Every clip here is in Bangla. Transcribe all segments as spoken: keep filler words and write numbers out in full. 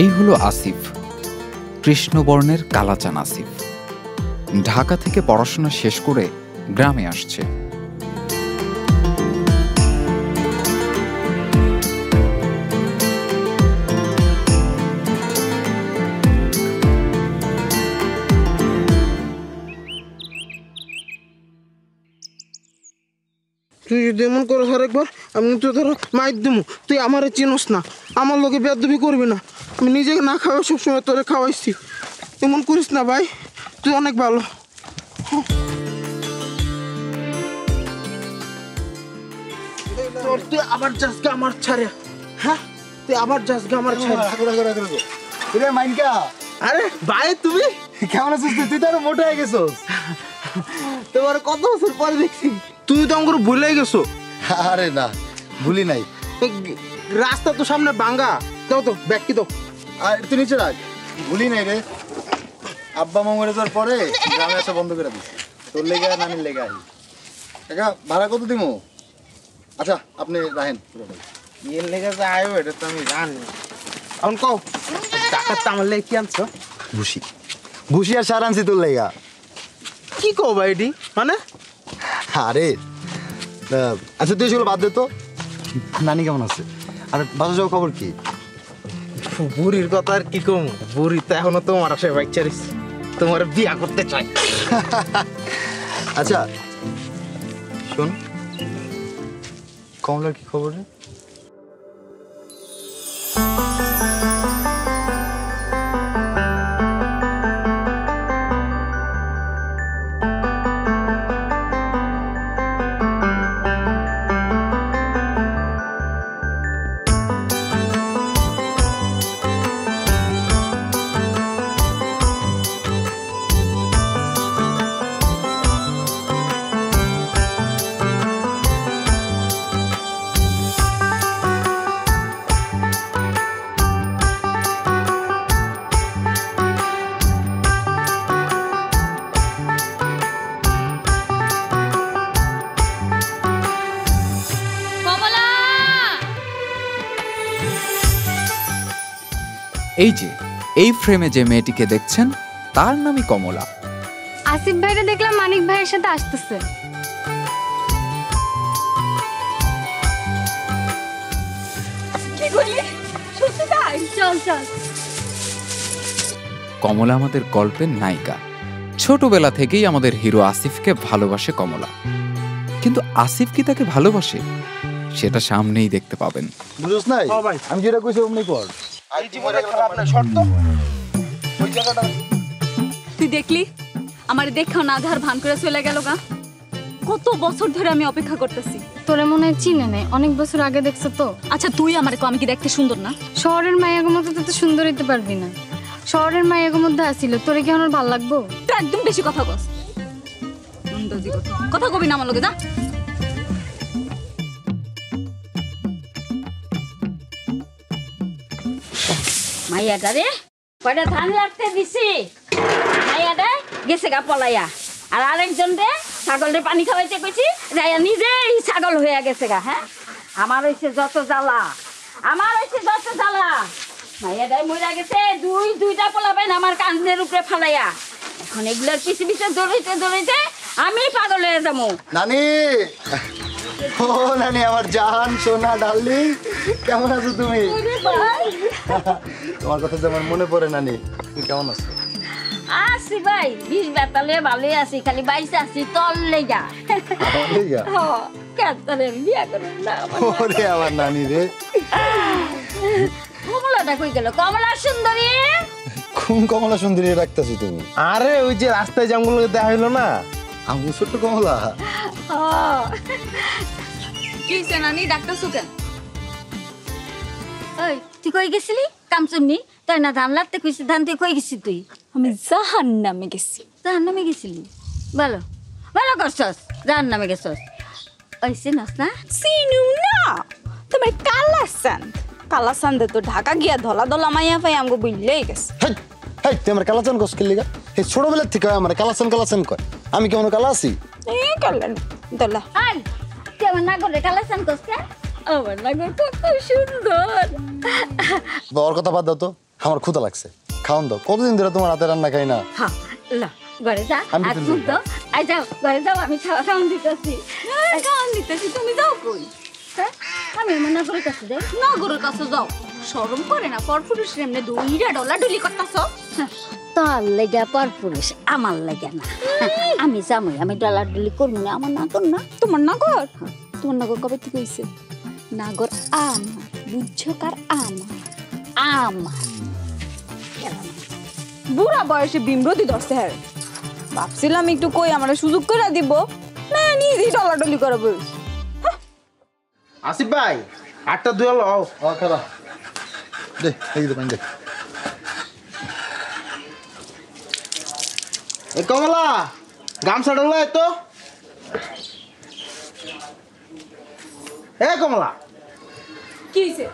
এই হলো আসিফ, কৃষ্ণবর্ণের কালাচান আসিফ। ঢাকা থেকে পড়াশোনা শেষ করে গ্রামে আসছে। তুই যদি এমন করস আর একবার আমি তো তোর মাইর দেবো। তুই আমারে চিনস না, আমার লোকে বেয়াদবি করবি না। আমি নিজে না খাওয়া সবসময় তোরে খাওয়াইছি। এমন করিস না ভাই, তুই অনেক ভালো। তুই আবার যাস গা আমার ছাড়ে। হ্যাঁ, তুই আবার যাস গা আমার ছাড়ে। রে মাইনকা, আরে ভাই তুমি কেমন আছিস? তুই তো আরো মোটা হয়ে গেছিস। তোমার কত বছর পরে দেখছি। তুই তো আমার ভুলে গেছো। আরে না, ভুলি নাই। রাস্তা তো সামনে ভাঙা। দাও তো ব্যাগ কি দাও। আর তুই নিচে রাখ। ভুলি নাই রে, আব্বা মামারে যাওয়ার পরে গ্রামে আসা বন্ধ করে দিছি। তোর লেগে আর নানির লেগে আহি। কাকা ভাড়া কত দিমু? আচ্ছা আপনি রাখেন। এর লেগে যে আয়ো এটা তো আমি জানি। এখন কও টাকা তো আমার লেগে কি আনছো? ভুসি ভুসি আর সার আনছি তোর লেগা। কি কও ভাই এটি মানে? আরে আচ্ছা তুই সেগুলো বাদ দে তো। নানি কেমন আছে? আর বাসা যাওয়ার খবর কি? বুড়ির কথা আর কি কম। বুড়ি তো এখনো তোমার আশায় বাইক চালিস, তোমার বিয়া করতে চাই। আচ্ছা শোন, কমলার কি খবর রে? এই যে এই ফ্রেমে যে মেয়েটিকে দেখছেন তার নামই কমলা। আসিফ ভাইরা দেখলাম মানিক ভাইয়ের সাথে আসতেছে। কমলা আমাদের গল্পের নায়িকা। ছোটবেলা থেকেই আমাদের হিরো আসিফকে ভালোবাসে কমলা। কিন্তু আসিফ কি তাকে ভালোবাসে সেটা সামনেই দেখতে পাবেন। বুঝছ নাই? আমি যেটা কইছি ওমনি কর। তুই দেখলি আমার দেখা না ধার ভান করে চলে গেল গা। কত বছর ধরে আমি অপেক্ষা করতেছি। তোরে মনে হয় চিনে নেই, অনেক বছর আগে দেখছো তো। আচ্ছা তুই আমার কো, আমি কি দেখতে সুন্দর না? শহরের মায়ের মতো তো সুন্দর হইতে পারবি না। শহরের মায়ের মধ্যে আসিল তোরে কি আমার ভালো লাগবো? তুই একদম বেশি কথা কস। কথা কবি না আমার লগে, যা। মাইয়াটারে কয়টা ধান লাগতে দিছি, মাইয়াটা গেছে গা পলাইয়া। আর আরেকজন রে ছাগলরে পানি খাওয়াইতে কইছি, রাইয়া নিজেই ছাগল হইয়া গেছে গা। হ্যাঁ, আমার হইছে যত জ্বালা, আমার হইছে যত জ্বালা। মাইয়াটাই মইরা গেছে, দুই দুইটা পোলাবেন আমার কানের উপরে ফালাইয়া। এখন এগুলার পিছে পিছে দৌড়াইতে দৌড়াইতে আমি পাগল হয়ে যাবো। নানি, ও নানি আমার জান সোনা ডালি, কেমন আছো তুমি? তোমার কথা যেমন মনে পড়ে নানি। তুমি কেমন আছো? আছি ভাই, বিশ বেতালে ভালোই আছি, খালি বাইশ আছি তোর লেগা। আমার নানি রে, কমলাটা কই গেল? কমলা সুন্দরী, কোন কমলা সুন্দরী রাখতেছো তুমি? আরে ওই যে রাস্তায় জামগুলো দেখা হইলো না, আমি ছোট্ট কমলা। নানি ডাকতেছো কেন? ওই তুই কই গেছিলি কামচুমনি? তাই না ধান লাগতে কইছি, ধান তুই কই গেছিস? তুই আমি জাহান্নামে গেছি। জাহান্নামে গেছিলি? ভালো ভালো করছস, জাহান্নামে গেছস। ওই চিনস না? চিনুম না। তোমার কালাচান, কালাচান দে তো ঢাকা গিয়া ধলা ধলা মাইয়া পাই আমগো বুইল্লাই গেছে। হেই হেই, তুই আমার কালাচান কস কি লাগা? এই ছোটবেলা থেকে আমার কালাচান কালাচান কয়। আমি কেমন কালা আছি? এ কালান ধলা। আই তুই আমার না করে কালাচান কস কে? আমার নাগর কত সুন্দর। তোর কথা বাদ দাও তো, আমার ক্ষুধা লাগছে। খাওন দাও, কতদিন ধরে তোমার হাতে রান্না খাই না। হ্যাঁ না ঘরে যা, আজকে তো আই যাও ঘরে যাও, আমি খাওন দিতেছি। খাওন দিতেছি, তুমি যাও কই? হ্যাঁ আমি মনে করে কাছে যাই। না গরুর কাছে যাও, শরম করে না পরপুরুষ এমনি দুইটা ডলা ডুলি করতাছ। তার লেগে পরপুরুষ, আমার লেগে না। আমি যামই, আমি ডলা ডুলি করব না। আমার নাগর না তোমার নাগর? তোমার নাগর কবে থেকে হইছে? নাগর আম বুঝছো, কার আম আম বুড়া বয়সে বিমরতি ধরছে। হ্যাঁ ভাবছিলাম একটু কই আমার সুযোগ করে দিব, না নিজেই ডলাডলি করব। আসিফ ভাই আটটা দুই লও। ও খাবা দে, এই দে পানি দে। এ কমলা গামছা ডলা তো। এ কমলা কি হইছে?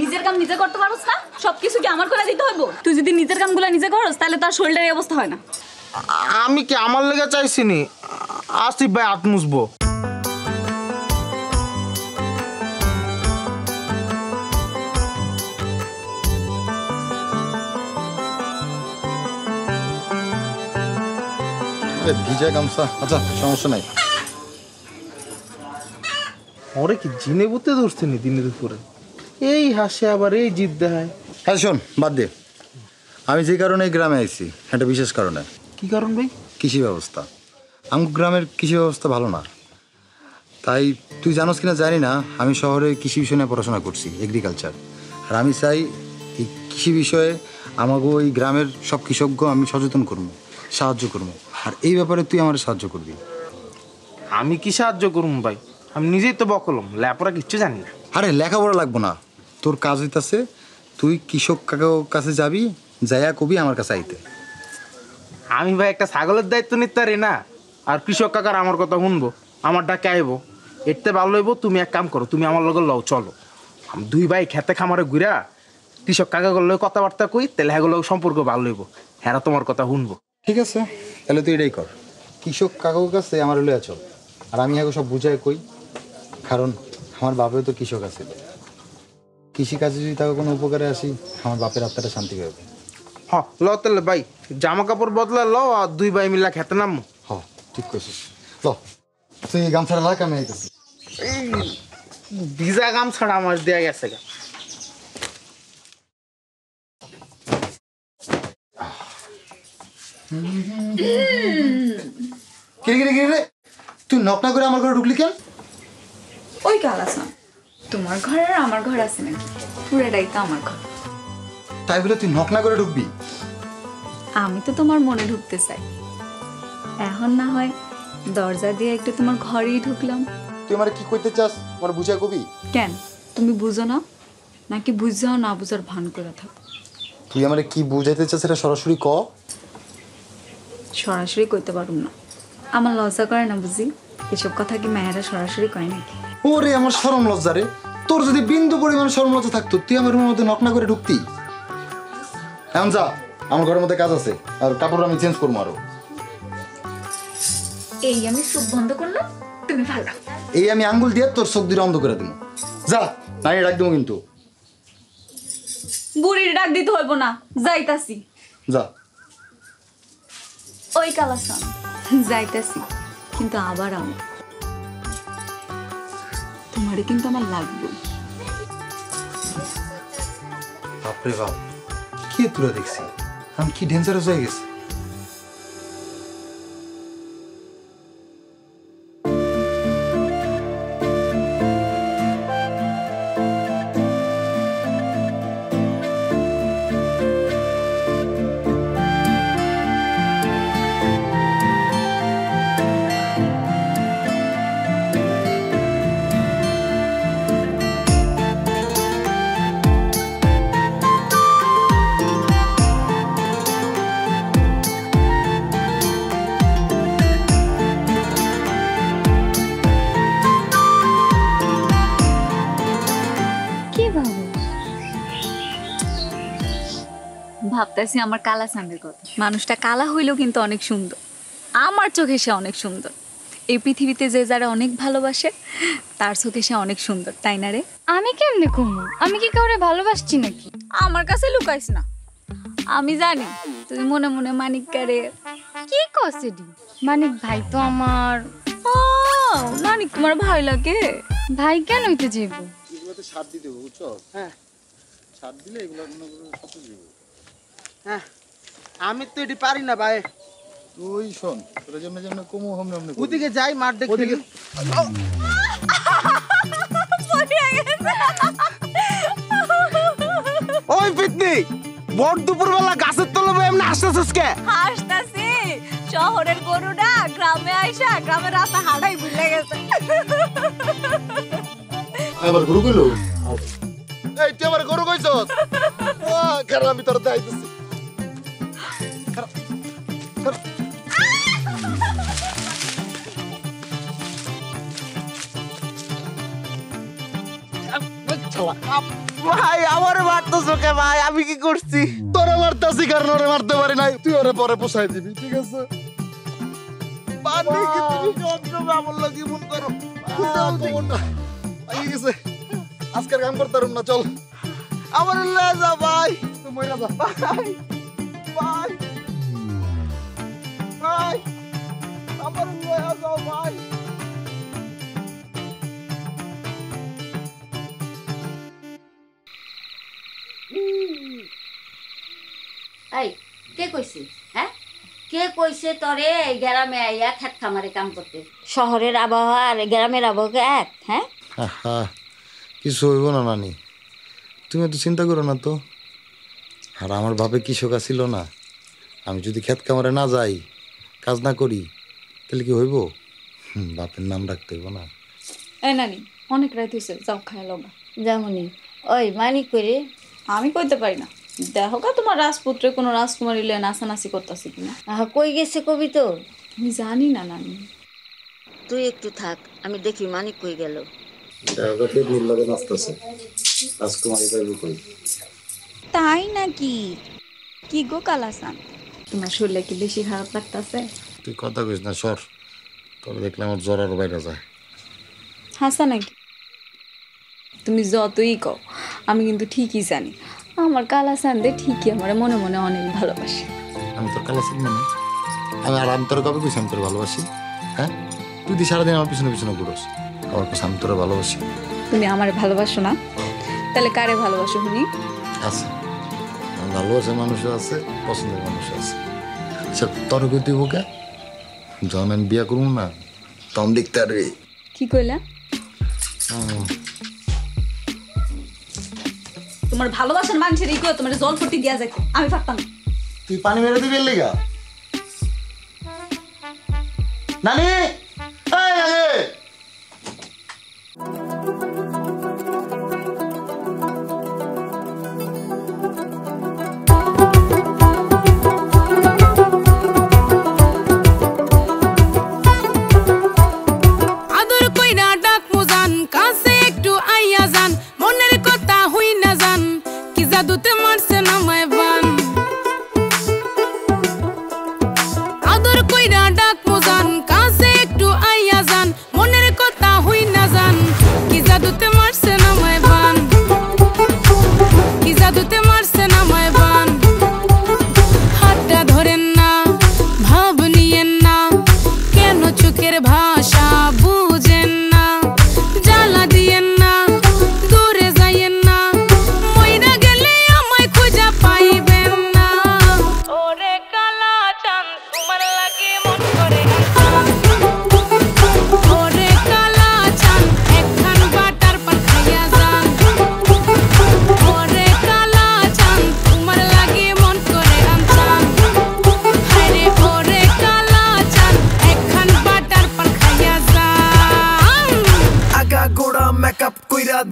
নিজের কাম নিজে করতে পারবস না? সবকিছু কি আমার করে দিতে হইব? তুই যদি নিজের কামগুলো নিজে করস তাহলে তোর শরীরের এই অবস্থা হয় না। আমি কি আমার লাগা চাইছিনি? আসিফ ভাই আত্মুসবো। আরে ভিজে গামছা, আচ্ছা সমস্যা নাই। ওরে কি জিনে বুঝতে ধরছে নি দিনের উপরে? এই হাসে আবার এই জিদ দেখায়। হ্যাঁ শোন বাদ দে, আমি যে কারণে এই গ্রামে আইছি একটা বিশেষ কারণে। কি কারণ ভাই? কৃষি ব্যবস্থা। আমার গ্রামের কৃষি ব্যবস্থা ভালো না, তাই তুই জানোস কিনা জানি না, আমি শহরে কৃষি বিষয় নিয়ে পড়াশোনা করছি, এগ্রিকালচার। আর আমি চাই এই কৃষি বিষয়ে আমাকে ওই গ্রামের সব কৃষককে আমি সচেতন করবো, সাহায্য করবো। আর এই ব্যাপারে তুই আমার সাহায্য করবি। আমি কি সাহায্য করবো ভাই? আমি নিজেই তো বকলম, লেপরা কিচ্ছু জানি না। আরে লেখাপড়া লাগবো না, তোর কাজ হইতেছে তুই কৃষক কাকার কাছে যাবি, যাইয়া কবি আমার কাছে আইতে। আমি ভাই একটা ছাগলের দায়িত্ব নিতে পারি না, আর কৃষক কাকার আমার কথা শুনবো, আমার ডাকে আইব, এরতে ভালো হইব। তুমি এক কাম করো, তুমি আমার লগে লও চলো, আমি দুই ভাই খেতে খামারে ঘুরা কৃষক কাকাগুলোর লগে কথাবার্তা কই, তাহলে হ্যাগুলো সম্পর্ক ভালো হইব, হ্যাঁ তোমার কথা শুনবো। ঠিক আছে তাহলে তুই এটাই কর, কৃষক কাকার কাছে আমার লইয়া চল, আর আমি হ্যাগো সব বুঝাই কই, কারণ আমার বাপেও তো কৃষক আছে। কৃষিকাজে যদি তাকে কোনো উপকারে আসি, আমার বাপের আত্মাটা শান্তি পাবে। হ্যাঁ ল তাহলে ভাই, জামা কাপড় বদলা ল, আর দুই ভাই মিলা খেতে নাম। হ্যাঁ ঠিক করছিস, ল তুই গামছাড়া লাগ, আমি আইতেছি। ভিজা গামছাড়া আমার দেয়া গেছে গা। কিরে কিরে কিরে তুই নকনা করে আমার ঘরে ঢুকলি কেন? ওই কালাচান তোমার ঘর আর আমার ঘর আছে নাকি? পুরাটাই তো আমার ঘর। তাই বলে তুই নকনা করে ঢুকবি? আমি তো তোমার মনে ঢুকতে চাই, এখন না হয় দরজা দিয়ে একটু তোমার ঘরেই ঢুকলাম। তুই আমার কি কইতে চাস আমার বুঝা কবি? কেন তুমি বুঝো না নাকি বুঝাও না বুঝার ভান করে থাক? তুই আমারে কি বুঝাইতে চাস এটা সরাসরি ক। সরাসরি কইতে পারুম না, আমার লজ্জা করে না বুঝি? এসব কথা কি মায়েরা সরাসরি কয় নাকি? ওরে আমার শরম লজ্জা রে, তোর যদি বিন্দু পরিমাণ শরম লজ্জা থাকতো তুই আমার রুমের মধ্যে নকনা করে ঢুকতি। এখন যা, আমার ঘরের মধ্যে কাজ আছে, আর কাপড় আমি চেঞ্জ করবো। আরো এই আমি চোখ বন্ধ করলাম, তুমি ভালো, এই আমি আঙ্গুল দিয়ে তোর চোখ দিয়ে অন্ধ করে দেবো। যা নাই ডাক দেবো কিন্তু। বুড়ির ডাক দিতে হইব না, যাইতাছি। যা ওই কালাসান যাইতাছি, কিন্তু আবার আমি তোমারে কিন্তু আমার লাগবে। বাপরে বাপ কি তোরা দেখছি, আমি কি ডেঞ্জারাস হয়ে গেছি। ভাবতেছি আমার কালা সানের কথা, মানুষটা কালা হইলেও কিন্তু অনেক সুন্দর, আমার চোখে সে অনেক সুন্দর। এই পৃথিবীতে যে যারা অনেক ভালোবাসে তার চোখে সে অনেক সুন্দর, তাই না রে? আমি কেমনে কমু? আমি কি কাউরে ভালোবাসছি নাকি? আমার কাছে লুকাইস না, আমি জানি তুই মনে মনে মানিক করে কি কসেডি। মানিক ভাই তো আমার, ও মানিক তোমার ভাই লাগে? ভাই কেন হইতে যাব? এগুলো তো ছাড় দিতে হবে, বুঝছো? হ্যাঁ, ছাড় দিলে এগুলো মনে করে কত যাব। হ্যাঁ, আমি তো এডি পারি না ভাই। তুই শোন, তোর জন্য জন্য কমু হম নামনে ওদিকে যাই মার দেখ। ওদিকে পড়ে গেছে ওই ফিটনি। বড় দুপুরবেলা গাছের তলে এমনি হাসতাছিস কে? হাসতাছি, শহরের গরুটা গ্রামে আইসা গ্রামের রাস্তা হাঁটাই ভুলে গেছে। আমার গরু কইলো? এই তুই আমার গরু কইছস? ও কারণ আমি তোর দাইতেছি। ভাই আমারে মারতেছো কে ভাই? আমি কি করছি? তোরে মারতেছি কারণ ওরে মারতে পারি নাই, তুই ওরে পরে পোষাই দিবি, ঠিক আছে? আজকের কাম করতে পারুম না, চল আমার লয়ে যা ভাই। তুই মইরা যা ভাই, ভাই ভাই আমার লয়ে যা ভাই। এই কে কইছে? হ্যাঁ, কে কইছে তরে এই গ্রামে আইয়া খেত খামারে কাম করতে? শহরের আবহাওয়া আর গ্রামের আবহাওয়া এক? হ্যাঁ, কিছু হইব না নানি, তুমি তো চিন্তা করো না তো। আর আমার ভাবে কৃষক আসিল না, আমি যদি খেত খামারে না যাই, কাজ না করি, তাহলে কি হইব? বাপের নাম ডাকতে হইব না। এই নানি, অনেক রাত হয়েছে, যাও খায় লগা। যেমনই ওই মানি করে আমি কইতে পারি না। দেখো গা তোমার রাজপুত্রে কোনো রাজকুমারী লে নাচানাচি করতেছে কিনা। আহা, কই গেছে কবি? তো আমি জানি না নানি, তুই একটু থাক, আমি দেখি মানিক কই গেল। তাই নাকি? কি গো কালাচান, তোমার শরীরে কি বেশি খারাপ লাগতেছে? তুই কথা কইস না, সর। তোর দেখলে আমার জ্বর আর বাইরে যায়। হাসা নাকি? তুমি যতই কও আমি কিন্তু ঠিকই জানি আমার কালাচান দে ঠিকই আমার মনে মনে অনেক ভালোবাসি। আমি তোর কালাচান মানে আমি আর আমি তোর কবে কইছি আমি তোর ভালোবাসি? হ্যাঁ, তুই তো সারাদিন আমার পিছনে পিছনে ঘুরোস। আমার কাছে আমি তোর ভালোবাসি। তুমি আমার ভালোবাসো না, তাহলে কারে ভালোবাসো? শুনি আছে ভালোবাসার মানুষও আছে, পছন্দের মানুষও আছে। আচ্ছা তোর কই তুই বোকা? যখন আমি বিয়া করব না তখন দেখতে পারবি। কি কইলা? তোমার ভালোবাসার মানুষের ইগো তোমার জল ফুটি দিয়া যায়, আমি পারতাম। তুই পানি মেরে দিবি লাগা নানি। এই আগে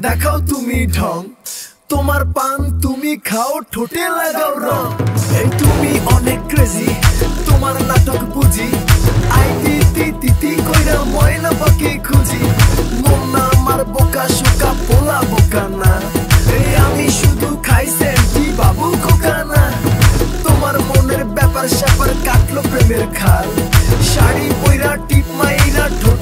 দেখাও তুমি ঢং, তোমার পান তুমি খাও, ঠোঁটে লাগাও রং। এই তুমি অনেক ক্রেজি, তোমার নাটক বুঝি। আই তিতি তিতি কইরা ময়না পাখি খুঁজি। মোনা আমার বোকা শোকা পোলা বোকা না, এই আমি শুধু খাইছে কি বাবু খোকা না। তোমার মনের ব্যাপার স্যাপার কাটলো প্রেমের খাল, শাড়ি পইরা টিপ মাইরা ঠোঁট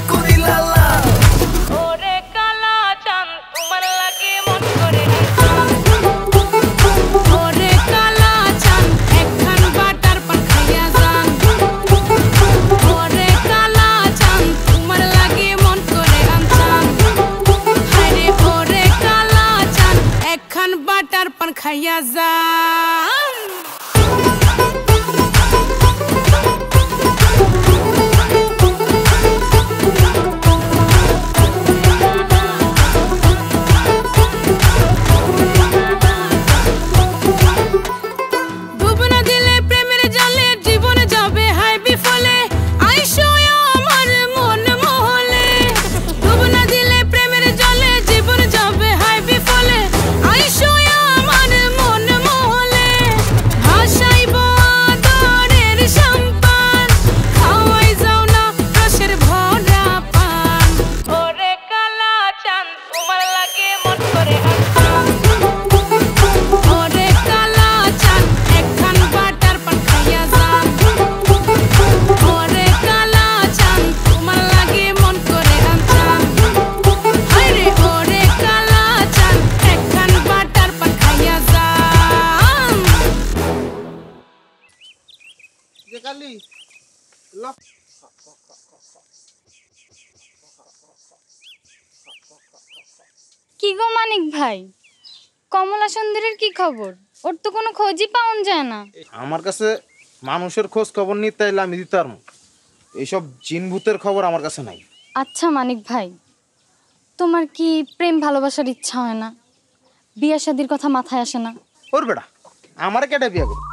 मीटर पंखैया जान kali loh কি গো মানিক ভাই কমলা সুন্দরীর কি খবর ওর তো কোনো খোঁজই পাওন যায় না আমার কাছে মানুষের খোঁজ খবর নিতে আইলে আমি দিতাম এইসব জিন ভূতের খবর আমার কাছে নাই আচ্ছা মানিক ভাই তোমার কি প্রেম ভালোবাসার ইচ্ছা হয় না বিয়া শাদির কথা মাথায় আসে না ওর বেটা আমারে কেটে বিয়া করবে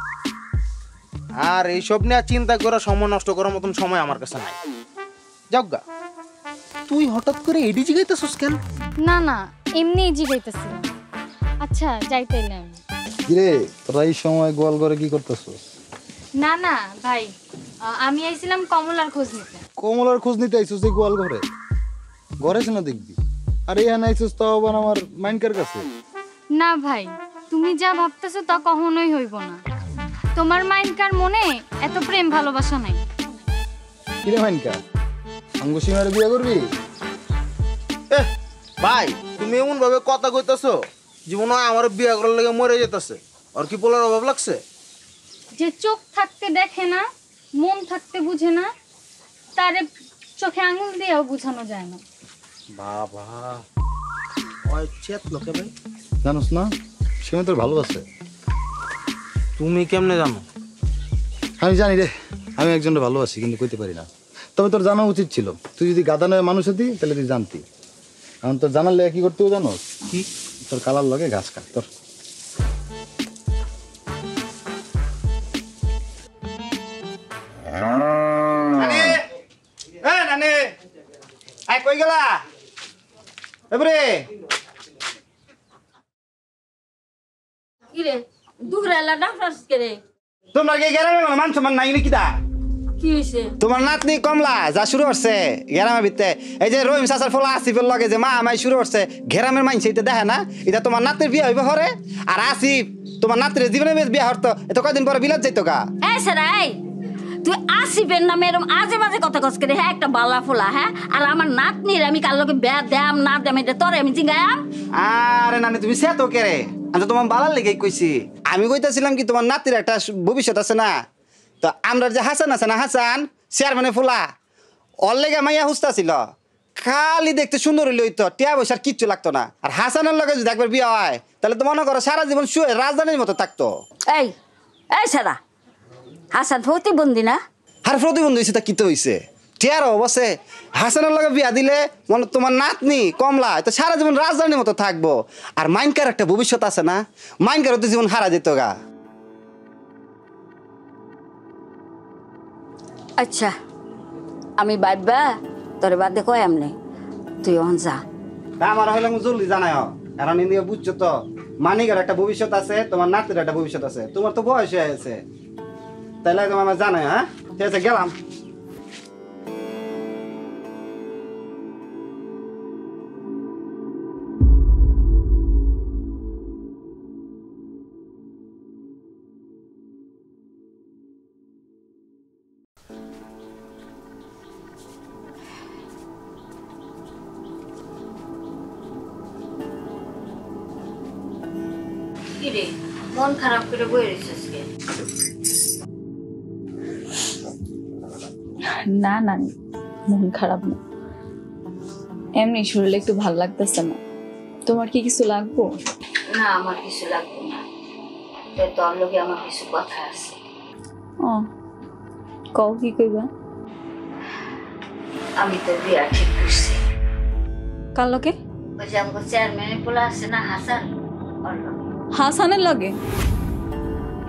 আর এইসব নিয়ে চিন্তা করা সময় নষ্ট করার মতন সময় আমার কাছে নাই যাওগা তুই হঠাৎ করে এডি জিগাইতেছস কেন না না এমনিই জিগাইতেছি আচ্ছা যাইতাইলাম রে তোরা এই সময় গোল করে কি করতেছস না না ভাই আমি আইছিলাম কমলার খোঁজ নিতে কমলার খোঁজ নিতে আইছস এই গোল ঘরে ঘরে কেন দেখবি আরে এখানে আইছস তো আবার আমার মাইন্ডকার কাছে না ভাই তুমি যা ভাবতেছ তা কখনোই হইব না তোমার মাইনকার মনে এত প্রেম ভালোবাসা নাই কি রে মাইনকার অঙ্গসীমারে বিয়ে করবি এ ভাই তুমি এমন ভাবে কথা কইতাছো জীবনে আমার বিয়ে করার লাগে মরে যেতেছে আর কি বলার অভাব লাগছে যে চোখ থাকতে দেখে না মন থাকতে বুঝে না তারে চোখে আঙ্গুল দিয়েও বুঝানো যায় না বাবা ওই চেত লোকে ভাই জানোস না সে তোর ভালোবাসে তুমি কেমনে জানো আমি জানি রে আমি একজনকে ভালোবাসি কিন্তু কইতে পারি না তবে তোর জানা উচিত ছিল তুই যদি গাধা নয় মানুষ হতি তাহলে তুই জানতি কারণ তোর জানার লাগে কি করতে জানো কি তোর কালার লাগে ঘাস কাট তোর নানি এ নানি আই কই গেলা এবরে ইরে দুরালা ডাফরাস করে তোমরা কি গ্রামে মানুষ মান নাই নাকি দা কি হইছে তোমার নাতনি কমলা যা শুরু করছে গ্রামে ভিতরে এই যে রহিম চাচার ফলা আসিফের লগে যে মা আমায় শুরু করছে গ্রামের মানুষ এটা দেখে না এটা তোমার নাতির বিয়ে হইবে হরে আর আসিফ তোমার নাতির জীবনে বিয়ে হরতো এত কয়দিন পরে বিলাত যাইতো গা এই সরাই তুই আসিফের নামে এরকম আজে বাজে কথা কস করে হ্যাঁ একটা বালা ফলা হ্যাঁ আর আমার নাতনির আমি কাল লগে বিয়ে দাম না দাম এটা তোরে আমি জিগায়াম আরে নানি তুমি সে তো করে আচ্ছা তোমার বালার লেগে কইছি আমি কইতাছিলাম কি তোমার নাতির একটা ভবিষ্যৎ আছে না তো আমরা যে হাসান আছে না হাসান চেয়ারম্যানে ফোলা ওর লেগে মাইয়া হুস্তা ছিল খালি দেখতে সুন্দর হইলে হইতো টিয়া পয়সার কিচ্ছু লাগতো না আর হাসানের লগে যদি একবার বিয়ে হয় তাহলে তো মনে করো সারা জীবন শুয়ে রাজধানীর মতো থাকতো এই এই সারা হাসান প্রতিবন্ধী না আর প্রতিবন্ধী হয়েছে তা কিতো হয়েছে টিয়ারও অবশ্যই হাসানের লগে বিয়া দিলে মনে তোমার নাতনি কমলা তো সারা জীবন রাজধানীর মতো থাকবো আর মাইনকার একটা ভবিষ্যৎ আছে না মাইনকার তো জীবন হারা যেত গা আচ্ছা আমি বাদবা তোর বাদে কয় এমনি তুই অন যা আমার হইলে জলদি জানাই হোক কারণ ইন্দিয়া বুঝছো তো মানিকার একটা ভবিষ্যৎ আছে তোমার নাতির একটা ভবিষ্যৎ আছে তোমার তো বয়স হয়ে আছে তাইলে তোমার আমার জানাই হ্যাঁ ঠিক আছে গেলাম মন খারাপ করে বই রেছিস কেন না না মন খারাপ না এমনি শরীরে একটু ভালো লাগতেছে না তোমার কি কিছু লাগবো না আমার কিছু লাগবে না, তো তোর লগে আমার কিছু কথা আছে। ও কও কি কইবা? আমি তো বিয়া ঠিক করছি। কার লগে? ওই যে আমগো চেয়ারম্যানের পোলা আছে না হাসান, ওর লগে। হাসানের লগে?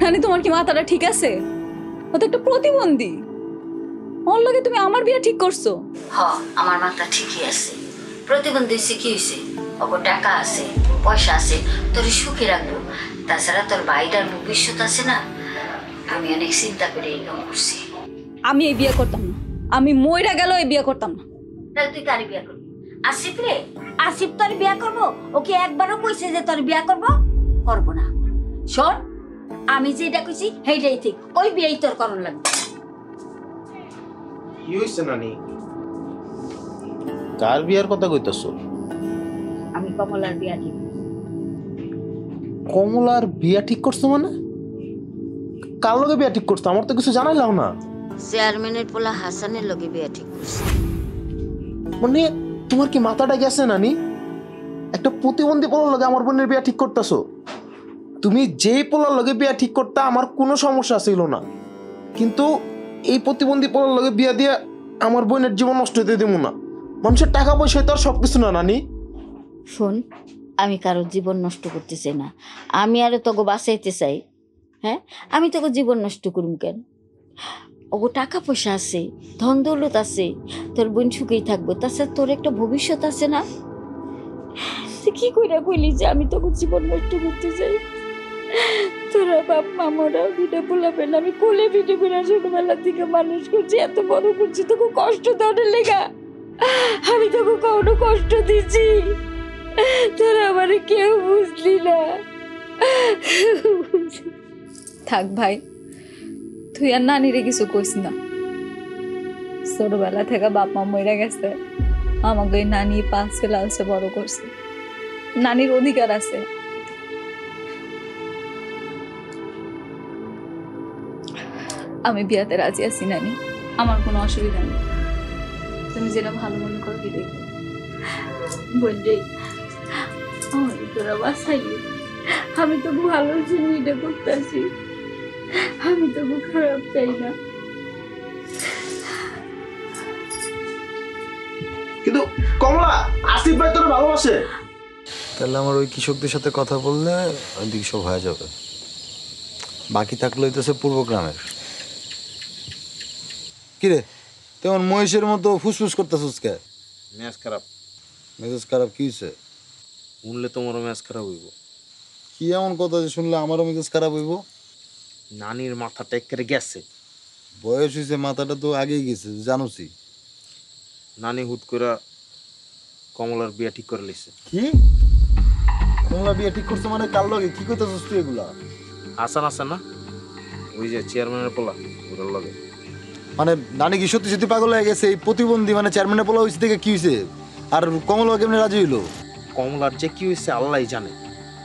মানে তোমার কি মাথাটা ঠিক আছে? ও তো একটা প্রতিবন্ধী, ওর লগে তুমি আমার বিয়া ঠিক করছো? হ্যাঁ আমার মাথা ঠিকই আছে। প্রতিবন্ধী সে কি হইছে? ওগো টাকা আছে, পয়সা আছে, তোর সুখে রাখবো। তাছাড়া তোর ভাইটার ভবিষ্যৎ আছে না, আমি অনেক চিন্তা করে এরকম করছি। আমি এই বিয়ে করতাম না, আমি মইরা গেল এই বিয়ে করতাম না। তাহলে তুই কারি বিয়ে করবি? আসিফ রে, আসিফ তোর বিয়ে করবো? ওকে একবারও কইছে যে তোর বিয়ে করবো? করবো না। শোন আমি যেটা কইছি সেইটাই ঠিক, ওই বিয়েই তোর করণ লাগবে। কি হইছে নানি? কার বিয়ার কথা কইতাছ? আমি কমলার বিয়া ঠিক। কমলার বিয়া ঠিক করছো মানে? কার লগে বিয়া ঠিক করছো? আমার তো কিছু জানাইলাও না। চেয়ারম্যানের পোলা হাসানের লগে বিয়া ঠিক করছি। মানে তোমার কি মাথাটা গেছে নানি? একটা প্রতিবন্ধী পোলার লগে আমার বোনের বিয়া ঠিক করতেছো। তুমি যেই পোলার লগে বিয়া ঠিক করতে আমার কোনো সমস্যা ছিল না, কিন্তু এই প্রতিবন্ধী পোলার লগে বিয়া দিয়ে আমার বোনের জীবন নষ্ট হতে দেবো না। মানুষের টাকা পয়সা তো আর সব কিছু না নানি। শোন আমি কারোর জীবন নষ্ট করতে চাই না, আমি আরও তোকে বাঁচাইতে চাই। হ্যাঁ আমি তোকে জীবন নষ্ট করুম কেন? ওগো টাকা পয়সা আছে, ধন দৌলত আছে, তোর বোন সুখেই থাকবো। তাছাড়া তোর একটা ভবিষ্যৎ আছে না? কি কইরা কইলি যে আমি তোকে জীবন নষ্ট করতে চাই? তোরা বাপ মা মরা ভিটা পোলাবেন আমি কোলে ভিটে করে ছোটবেলা থেকে মানুষ করছি, এত বড় করছি, তোকে কষ্ট দেওয়ার লেগা আমি তোকে কোনো কষ্ট দিচ্ছি, তোরা আমার কেউ বুঝলি না। থাক ভাই, তুই আর নানিরে কিছু কইস না। ছোটবেলা থেকে বাপ মা মইরা গেছে, আমাকে নানি পাশে লালসে বড় করছে, নানির অধিকার আছে। আমি বিয়াতে রাজি আছি নানি, আমার কোনো অসুবিধা নেই, তুমি যেটা ভালো মনে করো। কি দেখবে বললেই তোরা বাসাই, আমি তো ভালো জিনিসটা করতেছি, আমি তো খারাপ চাই না। কিন্তু কমলা আসিফ ভাই তোর ভালোবাসে, তাহলে আমার ওই কৃষকদের সাথে কথা বললে ওইদিকে সব হয়ে যাবে। বাকি থাকলে হইতেছে পূর্ব গ্রামের। কিরে তেমন মহিষের মতো ফুসফুস করতেছিস কে? মেজাজ খারাপ? মেজাজ খারাপ কি হয়েছে? শুনলে তোমারও মেজাজ খারাপ হইব। কি এমন কথা যে শুনলে আমারও মেজাজ খারাপ হইব? নানির মাথাটা একবারে গেছে, বয়স হয়েছে, মাথাটা তো আগেই গেছে জানোসি। নানি হুট করে কমলার বিয়া ঠিক করে লিছে। কি কমলা বিয়া ঠিক করছে মানে? কার লগে কি করতেছিস তুই? এগুলা হাসান আছে না, ওই যে চেয়ারম্যানের পোলা, ওর লগে। মানে নানি কি সত্যি সত্যি পাগল হয়ে গেছে? এই প্রতিবন্ধী মানে চেয়ারম্যানের পোলা হয়েছে থেকে কি হয়েছে? আর কমলা কেমনে রাজি হইলো? কমলার যে কি হয়েছে আল্লাহই জানে,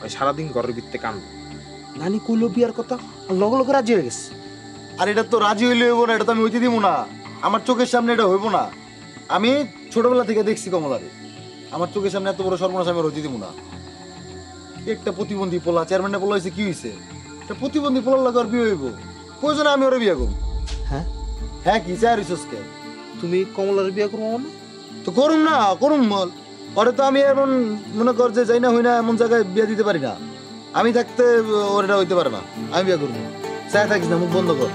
ওই সারাদিন ঘরের ভিত্তে কান্দ। নানি কইলো বিয়ার কথা, লগে লগে রাজি হয়ে গেছে। আর এটা তো রাজি হইলে হইব না, এটা তো আমি হইতে দিব না, আমার চোখের সামনে এটা হইব না। আমি ছোটবেলা থেকে দেখছি কমলারে, আমার চোখের সামনে এত বড় সর্বনাশ আমি হইতে দিব না। একটা প্রতিবন্ধী পোলা, চেয়ারম্যানের পোলা হয়েছে, কি হয়েছে? একটা প্রতিবন্ধী পোলার লগে আর বিয়ে হইব? কইছো না আমি ওরে বিয়ে করব? হ্যাঁ হ্যাঁ কি চাই রিসোর্স কে? তুমি কমলার বিয়ে করবো না তো করুম না, করুম বল। ওরে তো আমি এমন মনে কর যে যাই না হই না এমন জায়গায় বিয়ে দিতে পারি না, আমি থাকতে ওরা হইতে পারে না। আমি বিয়ে করবো, চাই থাকিস না, মুখ বন্ধ কর।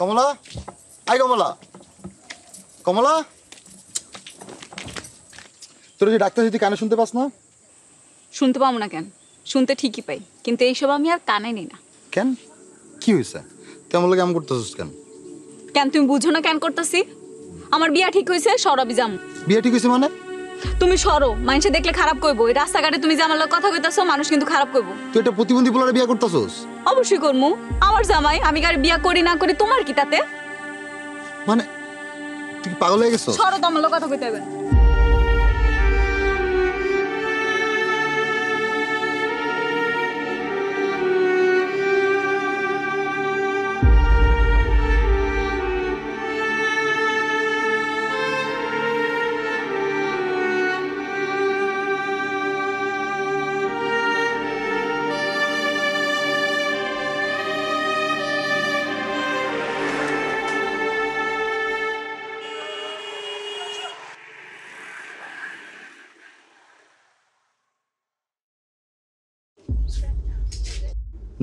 কমলা, আই কমলা, কমলা তোর যে ডাক্তার যদি কানে শুনতে পাস না? শুনতে পাবো না কেন? শুনতে ঠিকই পাই, কিন্তু এইসব আমি আর কানে নিই না। কেন কি হয়েছে? তেমন লাগে আমি করতেছিস কেন? কেন তুমি বুঝো না কেন করতেছি? আমার বিয়া ঠিক হয়েছে, সরবি যাম। বিয়া ঠিক হয়েছে মানে? তুমি সরো, মানুষে দেখলে খারাপ কইবো। এই রাস্তাঘাটে তুমি যে আমার লগে কথা কইতাছো, মানুষ কিন্তু খারাপ কইবো। তুই একটা প্রতিবন্ধী পোলারে বিয়া করতাছস? অবশ্যই করমু, আমার জামাই। আমি কারে বিয়া করি না করি তোমার কি তাতে? মানে তুই কি পাগল হয়ে গেছস? সরো, তোমার লগে কথা কইতে হবে।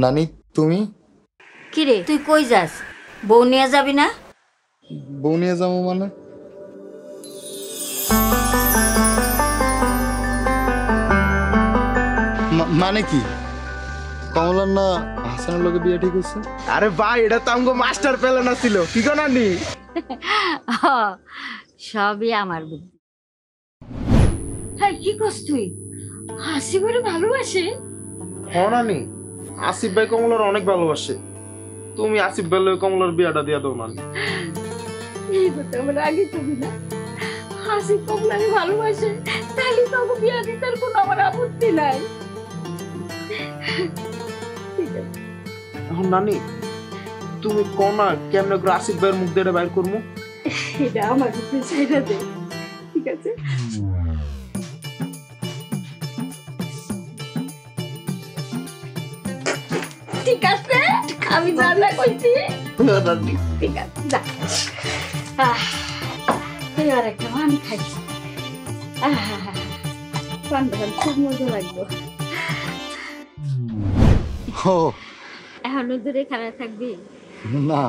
নানি, তুমি কি রে? তুই কই যাস? বউ নিয়ে যাবি না? বউ নিয়ে যাবো মানে? মানে কি? কমলার না হাসানের লগে বিয়ে ঠিক হইছে? আরে ভাই, এটা তো আমগো মাস্টার প্ল্যান ছিল, কি গো নানি? সবই আমার বুদ্ধি। হ্যাঁ, কি কস তুই? হাসি করে ভালোবাসে? হ্যাঁ নানি, আসিফ ভাই কমলার অনেক ভালোবাসে। তুমি আসিফ ভাই লই কমলার বিয়াটা দিয়া দাও নানি। এই কথা আমার আগে তুমি না আসিফ কমলারে ভালোবাসে, তাইলে তো ওকে বিয়া দিতে আর কোনো আমার আপত্তি নাই। এখন নানি তুমি কোনা কেমনে করে আসিফ ভাইয়ের মুখ দিয়ে বাইর করমু? এটা আমার কাছে ছাইড়া দে, ঠিক আছে? ঠিক আছে, আমি জানা কইছি। ঠিক আছে, যা। তুই আর একটা পান খাই। পান ধরে খুব মজা লাগবে। ও এখন দূরে খানা থাকবি না?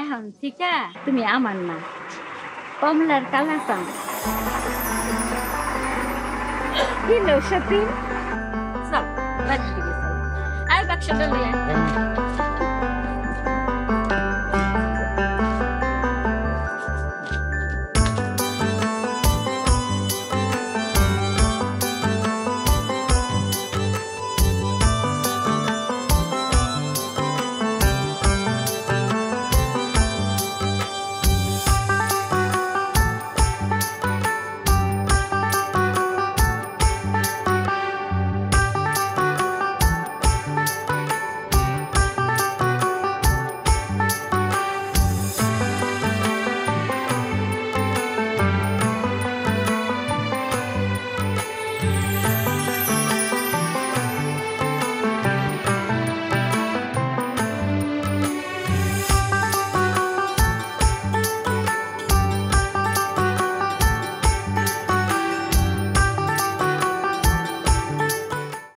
এখন ঠিক আছে, তুমি আমার না, কমলার Kalachan. You know, Shati. So, let's do this. I'll back shuttle here.